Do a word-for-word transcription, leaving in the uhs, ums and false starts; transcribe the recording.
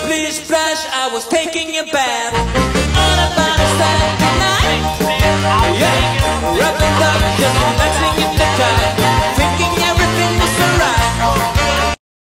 Splish splash, I was taking a bath.